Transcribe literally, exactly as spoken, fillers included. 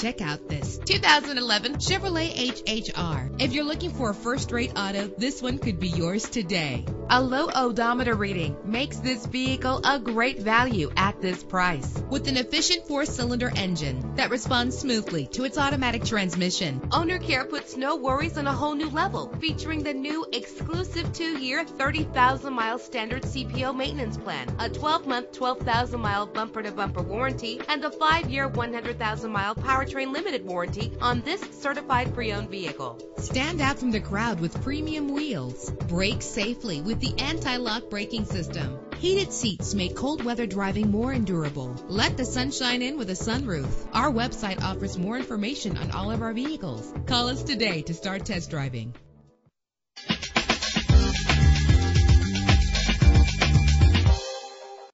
Check out this two thousand eleven Chevrolet H H R. If you're looking for a first-rate auto, this one could be yours today. A low odometer reading makes this vehicle a great value at this price. With an efficient four-cylinder engine that responds smoothly to its automatic transmission, Owner Care puts no worries on a whole new level, featuring the new exclusive two-year, thirty thousand mile standard C P O maintenance plan, a twelve month, twelve thousand mile bumper-to-bumper warranty, and a five year, one hundred thousand mile powertrain limited warranty on this certified pre-owned vehicle. Stand out from the crowd with premium wheels. Brake safely with the anti-lock braking system. Heated seats make cold weather driving more endurable. Let the sunshine in with a sunroof. Our website offers more information on all of our vehicles. Call us today to start test driving.